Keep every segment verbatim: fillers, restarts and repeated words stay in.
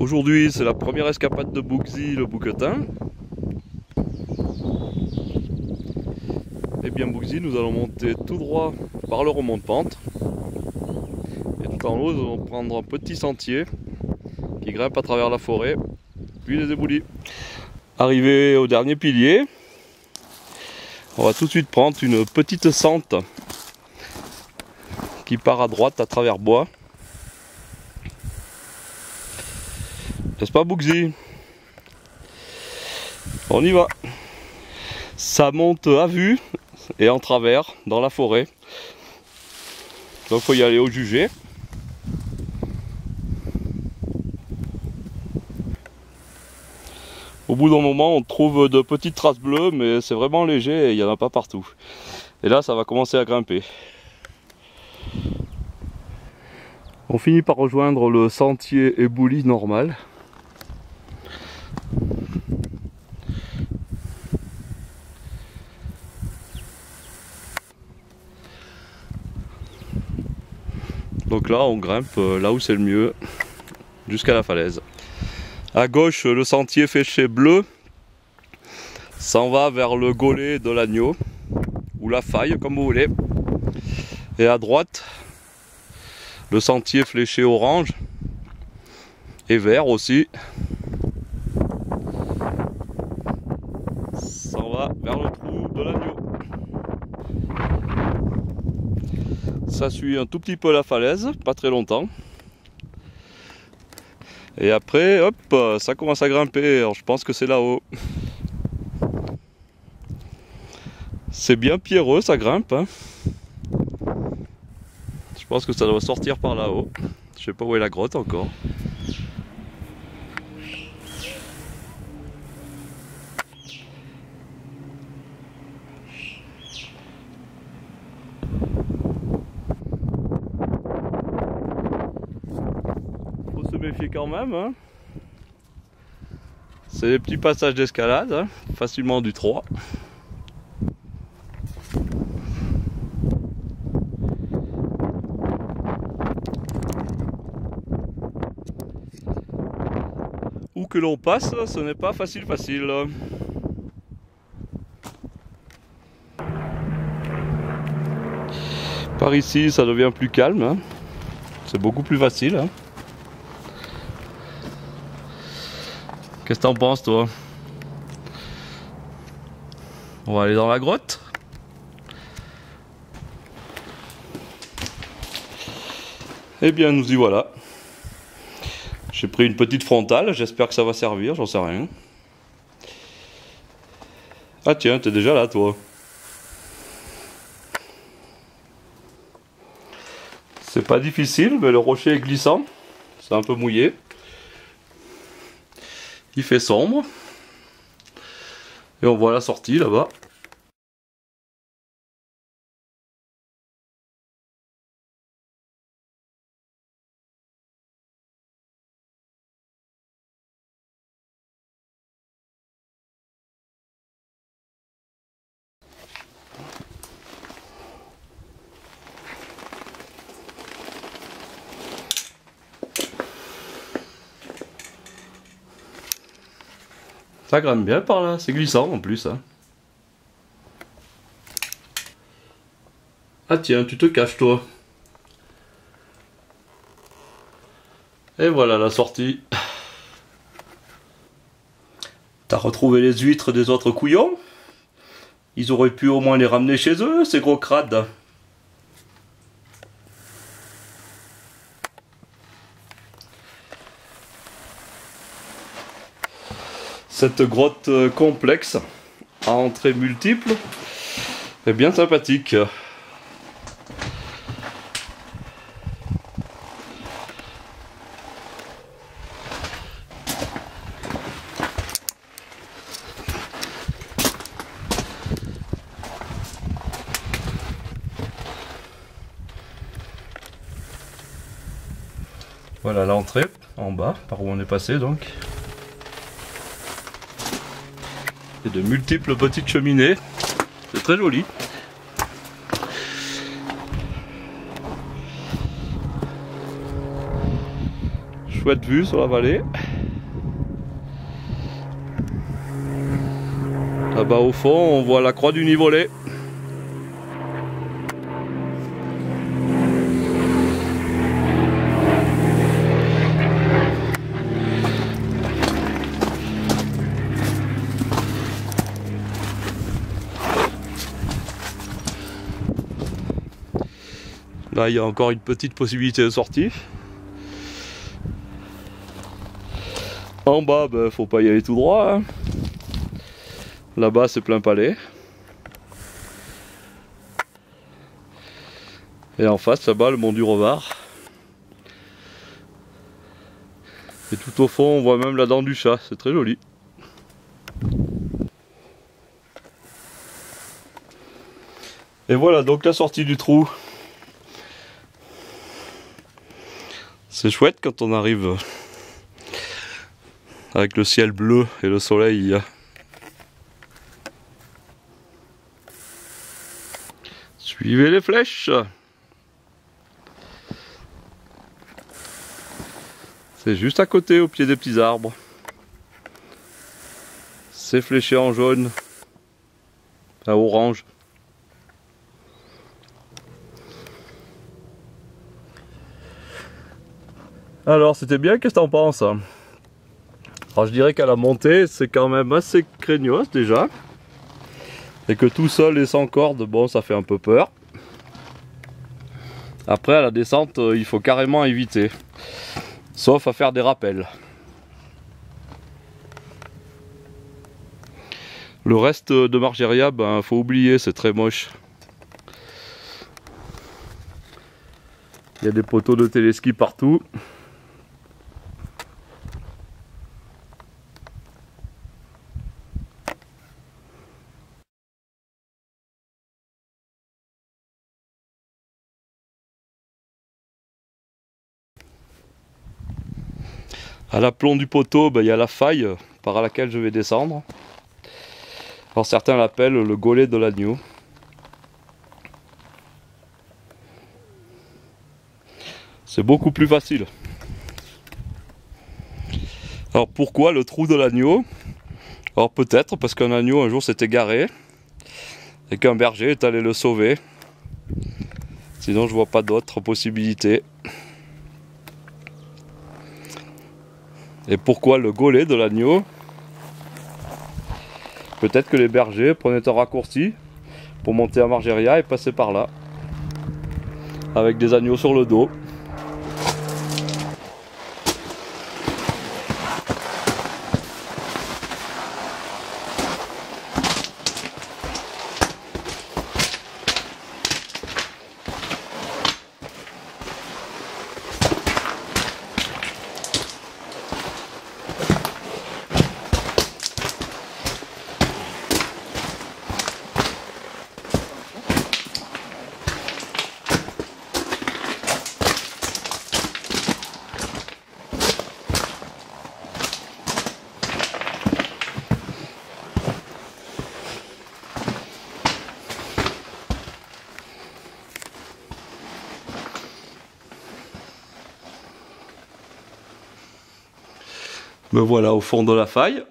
Aujourd'hui, c'est la première escapade de Bouxy, le bouquetin. Et bien Bouxy, nous allons monter tout droit par le remonte-pente. Et tout en haut, nous allons prendre un petit sentier qui grimpe à travers la forêt, puis les éboulis. Arrivé au dernier pilier, on va tout de suite prendre une petite sente qui part à droite à travers bois. N'est-ce pas Bouxy? On y va. Ça monte à vue et en travers dans la forêt. Donc faut y aller au jugé. Au bout d'un moment, on trouve de petites traces bleues, mais c'est vraiment léger et il n'y en a pas partout. Et là, ça va commencer à grimper. On finit par rejoindre le sentier ébouli normal. Donc là, on grimpe là où c'est le mieux, jusqu'à la falaise. À gauche, le sentier fêché bleu s'en va vers le Gollet de l'Agneau, ou la faille, comme vous voulez. Et à droite, le sentier fléché orange et vert aussi s'en va vers le trou de l'Agneau. Ça suit un tout petit peu la falaise, pas très longtemps. Et après, hop, ça commence à grimper. Alors, je pense que c'est là-haut. C'est bien pierreux, ça grimpe. Hein. Je pense que ça doit sortir par là-haut. Je sais pas où est la grotte encore. Quand même, hein. C'est des petits passages d'escalade, hein, facilement du trois. Où que l'on passe, ce n'est pas facile facile. Par ici, ça devient plus calme, hein. C'est beaucoup plus facile, hein. Qu'est-ce que t'en penses, toi? On va aller dans la grotte. Eh bien, nous y voilà. J'ai pris une petite frontale, j'espère que ça va servir, j'en sais rien. Ah tiens, t'es déjà là, toi. C'est pas difficile, mais le rocher est glissant. C'est un peu mouillé. Il fait sombre et on voit la sortie là-bas. Ça grimpe bien par là, c'est glissant en plus. Hein. Ah tiens, tu te caches toi. Et voilà la sortie. T'as retrouvé les huîtres des autres couillons? Ils auraient pu au moins les ramener chez eux, ces gros crades. Cette grotte complexe à entrées multiples est bien sympathique. Voilà l'entrée en bas, par où on est passé donc. Et de multiples petites cheminées, c'est très joli. Chouette vue sur la vallée. Là-bas au fond, on voit la croix du Nivolet. Là, il y a encore une petite possibilité de sortie. En bas, il ben, faut pas y aller tout droit. Hein. Là-bas, c'est Plainpalais. Et en face, là-bas, le mont du Revard. Et tout au fond, on voit même la dent du chat. C'est très joli. Et voilà donc la sortie du trou. C'est chouette quand on arrive avec le ciel bleu et le soleil. Suivez les flèches. C'est juste à côté, au pied des petits arbres. C'est fléché en jaune, à orange. Alors c'était bien, qu'est-ce que t'en penses? Alors je dirais qu'à la montée c'est quand même assez craignos déjà. Et que tout seul et sans corde, bon ça fait un peu peur. Après à la descente il faut carrément éviter. Sauf à faire des rappels. Le reste de Margériaz, ben faut oublier, c'est très moche. Il y a des poteaux de téléski partout. À l'aplomb du poteau, ben, il y a la faille par laquelle je vais descendre. Alors certains l'appellent le Gollet de l'Agneau. C'est beaucoup plus facile. Alors pourquoi le trou de l'agneau? Alors peut-être parce qu'un agneau un jour s'est égaré et qu'un berger est allé le sauver. Sinon je vois pas d'autres possibilités. Et pourquoi le gollet de l'agneau? Peut-être que les bergers prenaient un raccourci pour monter à Margériaz et passer par là. Avec des agneaux sur le dos. Me voilà au fond de la faille.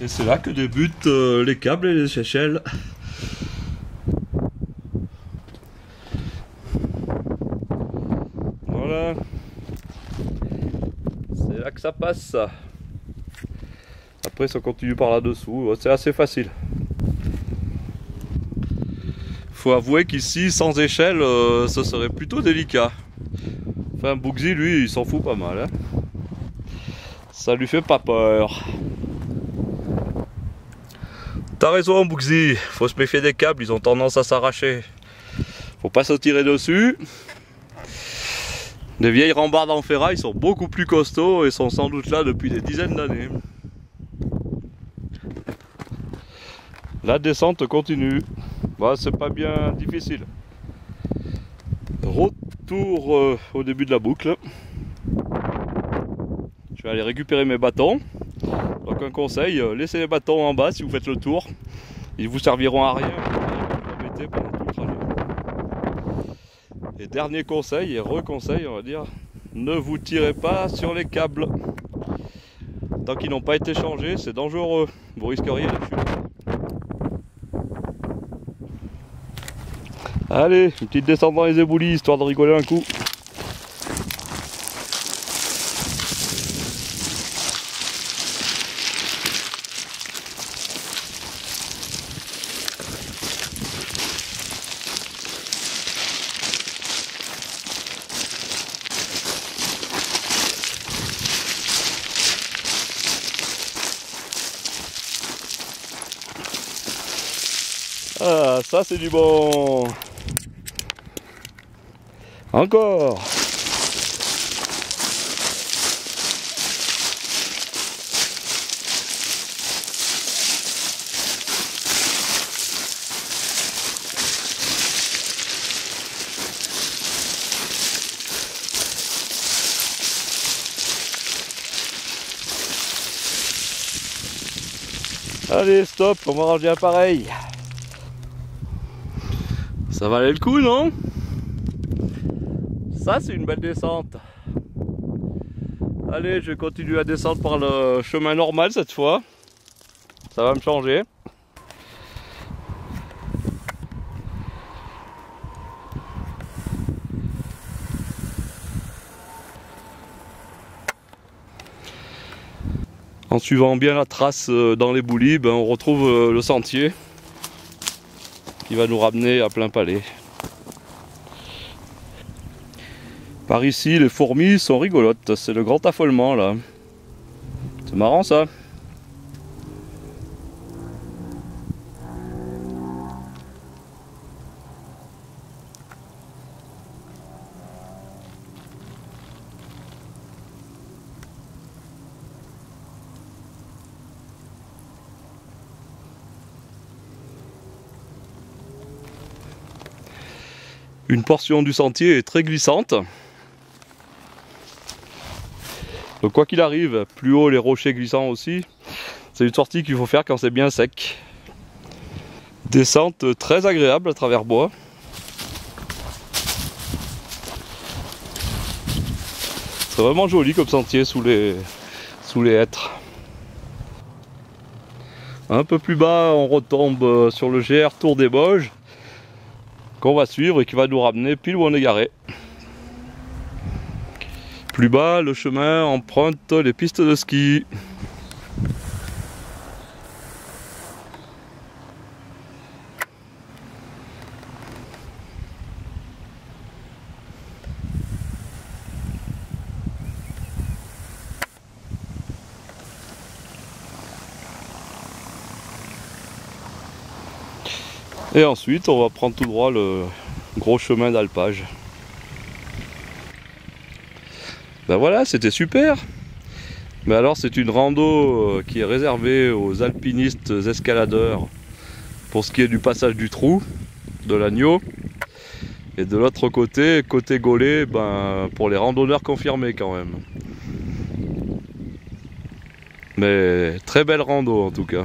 Et c'est là que débutent les câbles et les échelles. Ça passe. Après ça continue par là-dessous, c'est assez facile. Faut avouer qu'ici sans échelle euh, ça serait plutôt délicat. Enfin Bouxy lui il s'en fout pas mal. Hein. Ça lui fait pas peur. T'as raison Bouxy, faut se méfier des câbles, ils ont tendance à s'arracher. Faut pas se tirer dessus. Les vieilles rambardes en ferraille sont beaucoup plus costauds et sont sans doute là depuis des dizaines d'années. La descente continue. Bah, c'est pas bien difficile. Route retour euh, au début de la boucle. Je vais aller récupérer mes bâtons. Donc un conseil, euh, laissez les bâtons en bas si vous faites le tour. Ils vous serviront à rien, vous les mettez pendant tout le trajet. Et dernier conseil et reconseil, on va dire, ne vous tirez pas sur les câbles. Tant qu'ils n'ont pas été changés, c'est dangereux, vous risqueriez la chute. Allez, une petite descente dans les éboulis, histoire de rigoler un coup. Ah, ça c'est du bon. Encore. Allez, stop, on va ranger l'appareil. Ça valait le coup, non? Ça, c'est une belle descente. Allez, je vais continuer à descendre par le chemin normal cette fois. Ça va me changer. En suivant bien la trace dans les boulis, ben, on retrouve le sentier qui va nous ramener à Plainpalais. Par ici, les fourmis sont rigolotes, c'est le grand affolement là. C'est marrant ça. Une portion du sentier est très glissante. Donc quoi qu'il arrive, plus haut les rochers glissants aussi. C'est une sortie qu'il faut faire quand c'est bien sec. Descente très agréable à travers bois. C'est vraiment joli comme sentier sous les, sous les hêtres. Un peu plus bas, on retombe sur le G R Tour des Bauges, qu'on va suivre et qui va nous ramener pile où on est garé. Plus bas, le chemin emprunte les pistes de ski. Et ensuite, on va prendre tout droit le gros chemin d'alpage. Ben voilà, c'était super. Mais alors, c'est une rando qui est réservée aux alpinistes escaladeurs pour ce qui est du passage du trou de l'Agneau. Et de l'autre côté, côté Gollet, ben, pour les randonneurs confirmés quand même. Mais très belle rando en tout cas.